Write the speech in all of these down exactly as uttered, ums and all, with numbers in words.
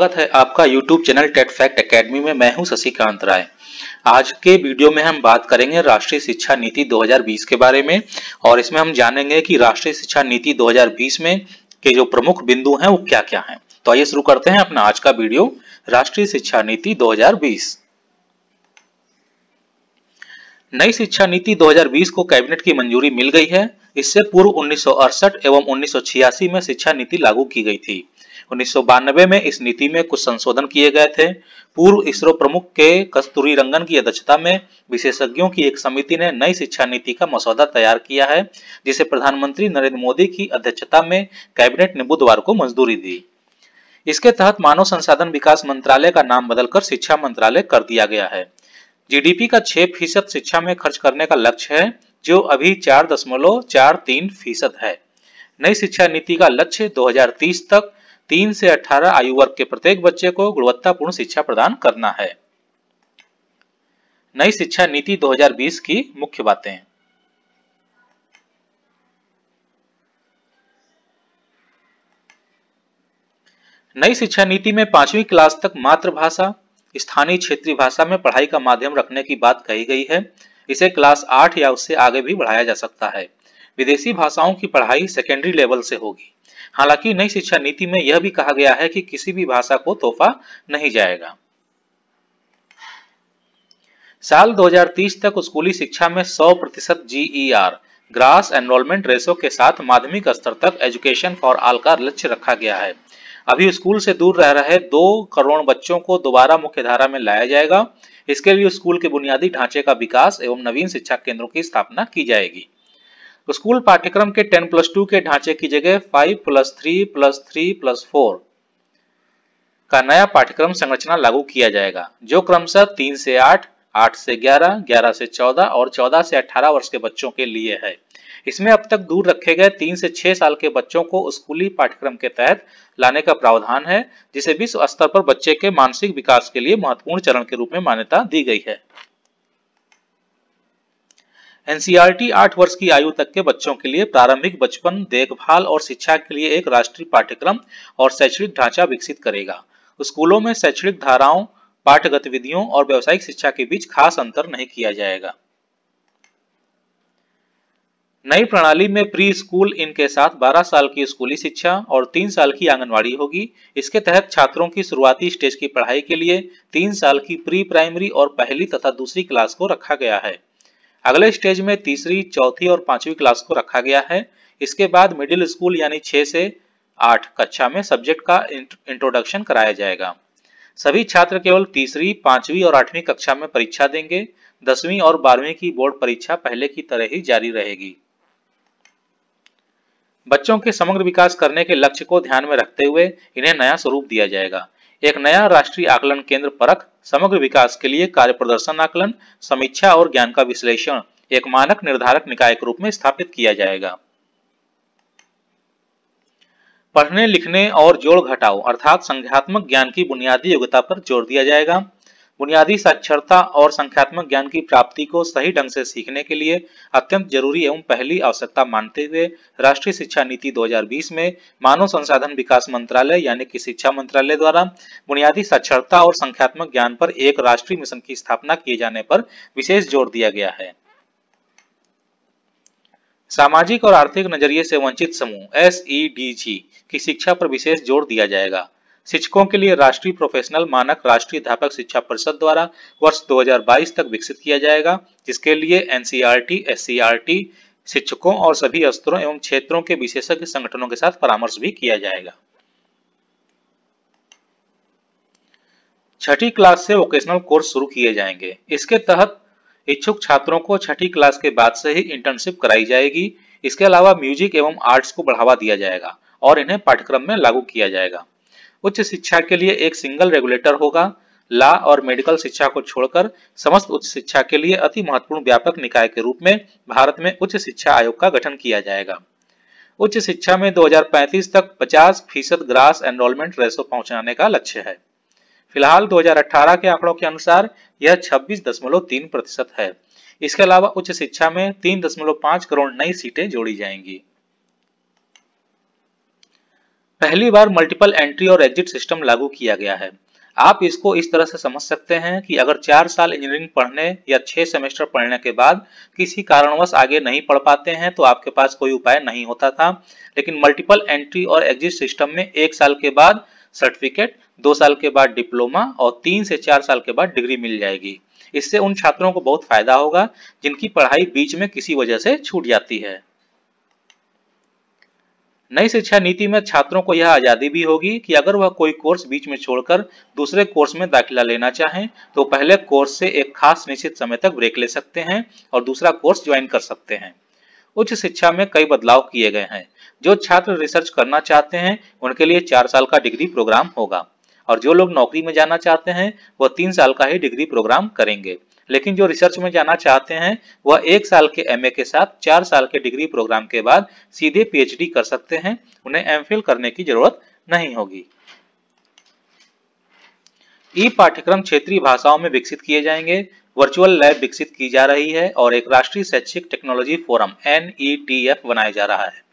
स्वागत है आपका YouTube channel TET fact academy में। मैं हूं शशिकांत राय। आज के वीडियो में हम बात करेंगे राष्ट्रीय शिक्षा नीति दो हज़ार बीस के बारे में, और इसमें हम जानेंगे कि राष्ट्रीय शिक्षा नीति दो हज़ार बीस में के जो प्रमुख बिंदु हैं वो क्या क्या हैं। तो आइए शुरू करते हैं अपना आज का वीडियो, राष्ट्रीय शिक्षा नीति दो हज़ार बीस। नई शिक्षा नीति दो हज़ार बीस को कैबिनेट की मंजूरी मिल गई है। इससे पूर्व उन्नीस सौ अड़सठ एवं उन्नीस सौ छियासी में शिक्षा नीति लागू की गई थी। उन्नीस सौ बानवे में इस नीति में कुछ संशोधन किए गए थे। पूर्व इसरो प्रमुख के कस्तूरी रंगन की अध्यक्षता में विशेषज्ञों की एक समिति ने नई शिक्षा नीति का मसौदा तैयार किया है, जिसे प्रधानमंत्री नरेंद्र मोदी की अध्यक्षता में कैबिनेट ने बुधवार को मंजूरी दी। इसके तहत मानव संसाधन विकास मंत्रालय का नाम बदलकर शिक्षा मंत्रालय कर दिया गया है। जीडीपी का छह फीसद शिक्षा में खर्च करने का लक्ष्य है, जो अभी चार दशमलव चार तीन फीसद है। नई शिक्षा नीति का लक्ष्य दो हज़ार तीस तक तीन से अठारह आयु वर्ग के प्रत्येक बच्चे को गुणवत्तापूर्ण शिक्षा प्रदान करना है। नई शिक्षा नीति दो हज़ार बीस की मुख्य बातें। नई शिक्षा नीति में पांचवी क्लास तक मातृभाषा, स्थानीय क्षेत्रीय भाषा में पढ़ाई का माध्यम रखने की बात कही गई है। इसे क्लास आठ या उससे आगे भी बढ़ाया जा सकता है। विदेशी भाषाओं की पढ़ाई सेकेंडरी लेवल से होगी। हालांकि नई शिक्षा नीति में यह भी कहा गया है कि किसी भी भाषा को तोहफा नहीं जाएगा। साल दो हज़ार तीस तक स्कूली शिक्षा में सौ प्रतिशत G E R gross enrolment ratio के साथ माध्यमिक स्तर तक एजुकेशन फॉर ऑल का लक्ष्य रखा गया है। अभी स्कूल से दूर रह रहे दो करोड़ बच्चों को दोबारा मुख्यधारा में लाया जाएगा। इसके लिए स्कूल के बुनियादी ढांचे का विकास एवं नवीन शिक्षा केंद्रों की स्थापना की जाएगी। स्कूल पाठ्यक्रम के दस प्लस दो के ढांचे की जगह पाँच प्लस तीन प्लस तीन प्लस चार का नया पाठ्यक्रम संरचना लागू किया जाएगा, जो क्रमशः तीन से आठ, आठ से ग्यारह, ग्यारह से चौदह और चौदह से अठारह वर्ष के बच्चों के लिए है। इसमें अब तक दूर रखे गए तीन से छह साल के बच्चों को स्कूली पाठ्यक्रम के तहत लाने का प्रावधान है, जिसे विश्व स्तर पर बच्चे के मानसिक विकास के लिए महत्वपूर्ण चरण के रूप में मान्यता दी गई है। N C E R T आठ वर्ष की आयु तक के बच्चों के लिए प्रारंभिक बचपन, देखभाल और शिक्षा के लिए एक राष्ट्रीय पाठ्यक्रम और शैक्षणिक ढांचा विकसित करेगा। स्कूलों में शैक्षणिक धाराओं, पाठ गतिविधियों और व्यावसायिक शिक्षा के बीच खास अंतर नहीं किया जाएगा। नई प्रणाली में प्री स्कूल इनके साथ बारह साल की स्कूली शिक्षा और तीन साल की आंगनवाड़ी होगी। इसके तहत छात्रों की शुरुआती स्टेज की पढ़ाई के लिए तीन साल की प्री प्राइमरी और पहली तथा दूसरी क्लास को रखा गया है। अगले स्टेज में तीसरी, चौथी और पांचवी क्लास को रखा गया है। इसके बाद मिडिल स्कूल यानी छह से आठ कक्षा में सब्जेक्ट का इंट्रोडक्शन कराया जाएगा। सभी छात्र केवल तीसरी, पांचवी और आठवीं कक्षा में परीक्षा देंगे। दसवीं और बारहवीं की बोर्ड परीक्षा पहले की तरह ही जारी रहेगी। बच्चों के समग्र विकास करने के लक्ष्य को ध्यान में रखते हुए इन्हें नया स्वरूप दिया जाएगा। एक नया राष्ट्रीय आकलन केंद्र परख, समग्र विकास के लिए कार्य प्रदर्शन आकलन, समीक्षा और ज्ञान का विश्लेषण, एक मानक निर्धारक निकाय के रूप में स्थापित किया जाएगा। पढ़ने, लिखने और जोड़ घटाओ अर्थात संख्यात्मक ज्ञान की बुनियादी योग्यता पर जोर दिया जाएगा। बुनियादी साक्षरता और संख्यात्मक ज्ञान की प्राप्ति को सही ढंग से सीखने के लिए अत्यंत जरूरी एवं पहली आवश्यकता मानते हुए राष्ट्रीय शिक्षा नीति दो हज़ार बीस में मानव संसाधन विकास मंत्रालय यानी कि शिक्षा मंत्रालय द्वारा बुनियादी साक्षरता और संख्यात्मक ज्ञान पर एक राष्ट्रीय मिशन की स्थापना किए जाने पर विशेष जोर दिया गया है। सामाजिक और आर्थिक नजरिए से वंचित समूह एस ई डी जी की शिक्षा पर विशेष जोर दिया जाएगा। शिक्षकों के लिए राष्ट्रीय प्रोफेशनल मानक राष्ट्रीय अध्यापक शिक्षा परिषद द्वारा वर्ष दो हज़ार बाईस तक विकसित किया जाएगा, जिसके लिए N C E R T, S C E R T, शिक्षकों और सभी स्तरों एवं क्षेत्रों के विशेषज्ञ संगठनों के साथ परामर्श भी किया जाएगा। छठी क्लास से वोकेशनल कोर्स शुरू किए जाएंगे। इसके तहत इच्छुक छात्रों को छठी क्लास के बाद से ही इंटर्नशिप कराई जाएगी। इसके अलावा म्यूजिक एवं आर्ट्स को बढ़ावा दिया जाएगा और इन्हें पाठ्यक्रम में लागू किया जाएगा। उच्च शिक्षा के लिए एक सिंगल रेगुलेटर होगा। लॉ और मेडिकल शिक्षा को छोड़कर समस्त उच्च शिक्षा के लिए अति महत्वपूर्ण व्यापक निकाय के रूप में भारत में उच्च शिक्षा आयोग का गठन किया जाएगा। उच्च शिक्षा में दो हज़ार पैंतीस तक पचास फीसद ग्रास एनरोलमेंट रेशो पहुंचाने का लक्ष्य है। फिलहाल दो हज़ार अठारह के आंकड़ों के अनुसार यह छब्बीस दशमलव तीन प्रतिशत है। इसके अलावा उच्च शिक्षा में तीन दशमलव पाँच करोड़ नई सीटें जोड़ी जाएंगी। पहली बार मल्टीपल एंट्री और एग्जिट सिस्टम लागू किया गया है। आप इसको इस तरह से समझ सकते हैं कि अगर चार साल इंजीनियरिंग पढ़ने या छह सेमेस्टर पढ़ने के बाद किसी कारणवश आगे नहीं पढ़ पाते हैं तो आपके पास कोई उपाय नहीं होता था, लेकिन मल्टीपल एंट्री और एग्जिट सिस्टम में एक साल के बाद सर्टिफिकेट, दो साल के बाद डिप्लोमा और तीन से चार साल के बाद डिग्री मिल जाएगी। इससे उन छात्रों को बहुत फायदा होगा जिनकी पढ़ाई बीच में किसी वजह से छूट जाती है। नई शिक्षा नीति में छात्रों को यह आज़ादी भी होगी कि अगर वह कोई कोर्स बीच में छोड़कर दूसरे कोर्स में दाखिला लेना चाहें तो पहले कोर्स से एक खास निश्चित समय तक ब्रेक ले सकते हैं और दूसरा कोर्स ज्वाइन कर सकते हैं। उच्च शिक्षा में कई बदलाव किए गए हैं। जो छात्र रिसर्च करना चाहते हैं उनके लिए चार साल का डिग्री प्रोग्राम होगा और जो लोग नौकरी में जाना चाहते हैं वह तीन साल का ही डिग्री प्रोग्राम करेंगे, लेकिन जो रिसर्च में जाना चाहते हैं वह एक साल के एमए के साथ चार साल के डिग्री प्रोग्राम के बाद सीधे पीएचडी कर सकते हैं। उन्हें एमफिल करने की जरूरत नहीं होगी। ई पाठ्यक्रम क्षेत्रीय भाषाओं में विकसित किए जाएंगे। वर्चुअल लैब विकसित की जा रही है और एक राष्ट्रीय शैक्षिक technology forum N E T F बनाया जा रहा है।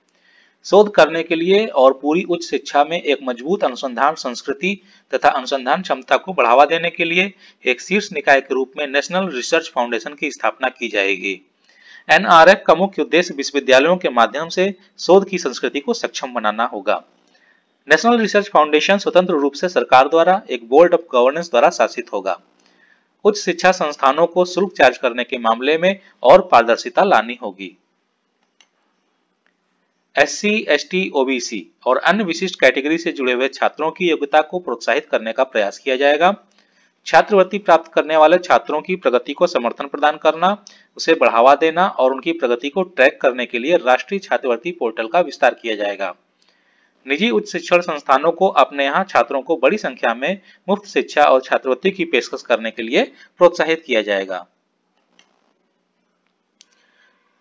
शोध करने के लिए और पूरी उच्च शिक्षा में एक मजबूत अनुसंधान संस्कृति तथा अनुसंधान क्षमता को बढ़ावा देने के लिए एक शीर्ष निकाय के रूप में नेशनल रिसर्च फाउंडेशन की स्थापना की जाएगी। एन आर एफ का मुख्य उद्देश्य विश्वविद्यालयों के माध्यम से शोध की संस्कृति को सक्षम बनाना होगा। नेशनल रिसर्च फाउंडेशन स्वतंत्र रूप से सरकार द्वारा एक बोर्ड ऑफ गवर्नेंस द्वारा शासित होगा। उच्च शिक्षा संस्थानों को शुल्क चार्ज करने के मामले में और पारदर्शिता लानी होगी। एससी, एसटी, ओबीसी और अन्य विशिष्ट कैटेगरी से जुड़े हुए छात्रों की योग्यता को प्रोत्साहित करने का प्रयास किया जाएगा। छात्रवृत्ति प्राप्त करने वाले छात्रों की प्रगति को समर्थन प्रदान करना, उसे बढ़ावा देना और उनकी प्रगति को ट्रैक करने के लिए राष्ट्रीय छात्रवृत्ति पोर्टल का विस्तार किया जाएगा। निजी उच्च शिक्षण संस्थानों को अपने यहाँ छात्रों को बड़ी संख्या में मुफ्त शिक्षा और छात्रवृत्ति की पेशकश करने के लिए प्रोत्साहित किया जाएगा।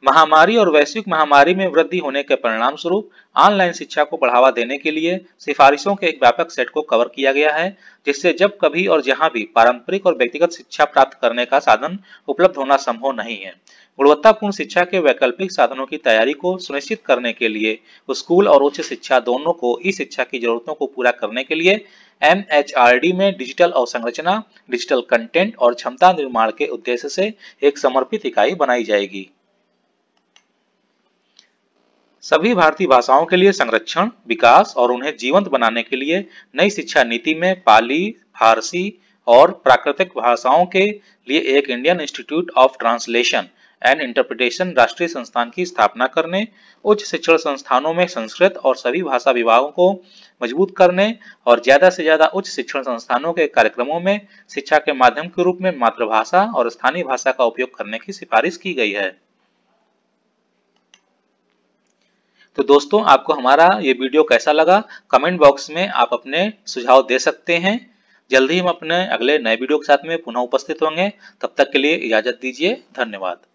महामारी और वैश्विक महामारी में वृद्धि होने के परिणाम स्वरूप ऑनलाइन शिक्षा को बढ़ावा देने के लिए सिफारिशों के एक व्यापक सेट को कवर किया गया है, जिससे जब कभी और जहां भी पारंपरिक और व्यक्तिगत शिक्षा प्राप्त करने का साधन उपलब्ध होना संभव नहीं है, गुणवत्तापूर्ण शिक्षा के वैकल्पिक साधनों की तैयारी को सुनिश्चित करने के लिए स्कूल और उच्च शिक्षा दोनों को ई शिक्षा की जरूरतों को पूरा करने के लिए एम एच आर डी में डिजिटल अवसंरचना, डिजिटल कंटेंट और क्षमता निर्माण के उद्देश्य से एक समर्पित इकाई बनाई जाएगी। सभी भारतीय भाषाओं के लिए संरक्षण, विकास और उन्हें जीवंत बनाने के लिए नई शिक्षा नीति में पाली, फारसी और प्राकृतिक भाषाओं के लिए एक Indian institute of translation and interpretation राष्ट्रीय संस्थान की स्थापना करने, उच्च शिक्षण संस्थानों में संस्कृत और सभी भाषा विभागों को मजबूत करने और ज्यादा से ज्यादा उच्च शिक्षण संस्थानों के कार्यक्रमों में शिक्षा के माध्यम के रूप में मातृभाषा और स्थानीय भाषा का उपयोग करने की सिफारिश की गई है। तो दोस्तों, आपको हमारा ये वीडियो कैसा लगा? कमेंट बॉक्स में आप अपने सुझाव दे सकते हैं। जल्दी हम अपने अगले नए वीडियो के साथ में पुनः उपस्थित होंगे। तब तक के लिए इजाजत दीजिए। धन्यवाद।